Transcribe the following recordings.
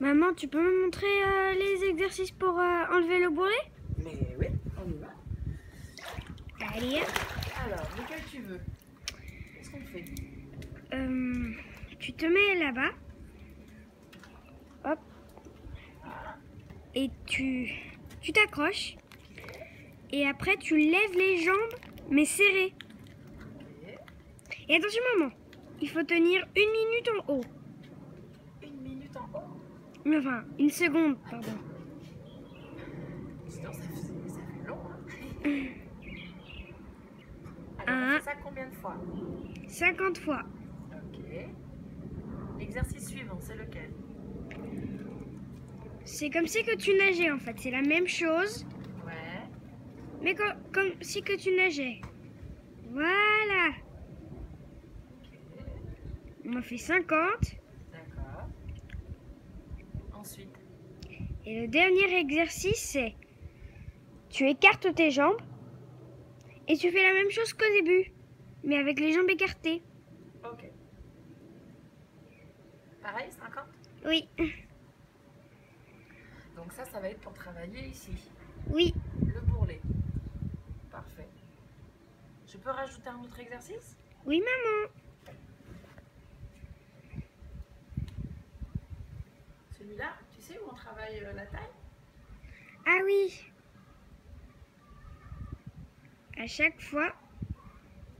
Maman, tu peux me montrer les exercices pour enlever le bourrelet? Mais oui, on y va. Allez. Alors, lequel tu veux? Qu'est-ce qu'on fait? Tu te mets là-bas. Hop. Et tu t'accroches. Et après, tu lèves les jambes, mais serrées. Et attention, maman, il faut tenir 1 minute en haut. 1 minute en haut? Enfin, 1 seconde, pardon. Sinon, ça fait long, hein. Alors, c'est ça combien de fois? 50 fois. Ok. L'exercice suivant, c'est lequel? C'est comme si que tu nageais, en fait. C'est la même chose. Ouais. Mais comme si que tu nageais. Voilà. On en fait 50. D'accord. Ensuite. Et le dernier exercice, c'est... Tu écartes tes jambes. Et tu fais la même chose qu'au début. Mais avec les jambes écartées. Ok. Pareil, 50? Oui. Donc ça va être pour travailler ici. Oui. Le bourrelet. Parfait. Je peux rajouter un autre exercice? Oui, maman. Celui-là, tu sais où on travaille la taille? Ah oui. À chaque fois,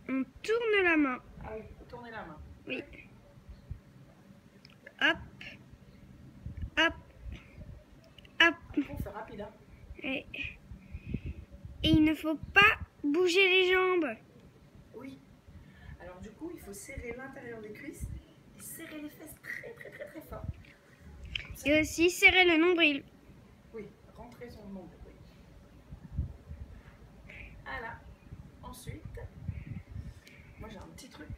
on tourne la main. Ah oui, faut tourner la main. Oui. Hop. Hop. Hop. C'est rapide, hein? Et il ne faut pas bouger les jambes. Oui. Alors du coup, il faut serrer l'intérieur des cuisses et serrer les fesses très fort. Et aussi serrer le nombril. Oui, rentrer son nombril. Voilà. Ensuite, moi j'ai un petit truc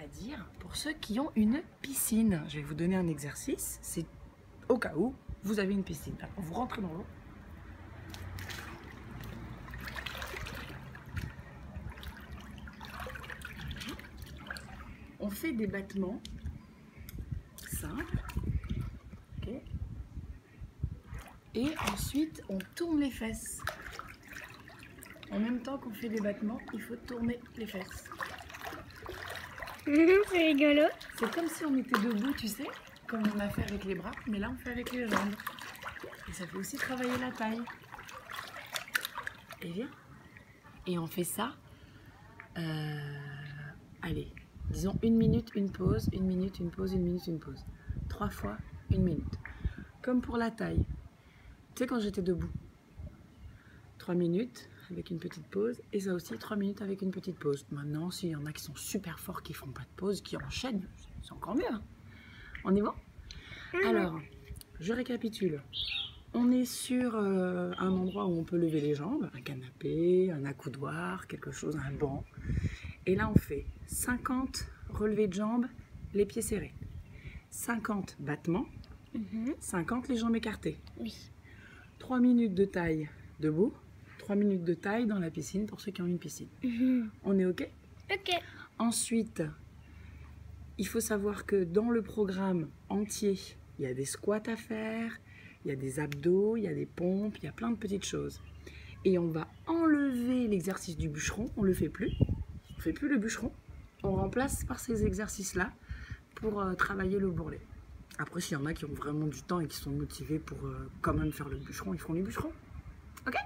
à dire pour ceux qui ont une piscine. Je vais vous donner un exercice. C'est au cas où vous avez une piscine. Alors, vous rentrez dans l'eau. On fait des battements simples. Okay. Et ensuite, on tourne les fesses. En même temps qu'on fait des battements, il faut tourner les fesses. C'est rigolo. C'est comme si on était debout, tu sais, comme on a fait avec les bras, mais là on fait avec les jambes. Et ça fait aussi travailler la taille. Et viens. Et on fait ça. Allez, disons 1 minute, une pause, 1 minute, une pause, 1 minute, une pause. 3 fois, 1 minute. Comme pour la taille. Tu sais, quand j'étais debout. 3 minutes. Avec une petite pause, et ça aussi 3 minutes avec une petite pause. Maintenant, s'il y en a qui sont super forts, qui font pas de pause, qui enchaînent, c'est encore mieux. Hein, on y va? Alors, je récapitule. On est sur un endroit où on peut lever les jambes, un canapé, un accoudoir, quelque chose, un banc. Et là, on fait 50 relevés de jambes, les pieds serrés. 50 battements, 50 les jambes écartées. Oui. 3 minutes de taille debout. 3 minutes de taille dans la piscine pour ceux qui ont une piscine. On est OK? OK. Ensuite, il faut savoir que dans le programme entier, il y a des squats à faire, il y a des abdos, il y a des pompes, il y a plein de petites choses. Et on va enlever l'exercice du bûcheron, on ne le fait plus. On ne fait plus le bûcheron. On remplace par ces exercices-là pour travailler le bourrelet. Après, s'il y en a qui ont vraiment du temps et qui sont motivés pour quand même faire le bûcheron, ils feront les bûcherons. OK?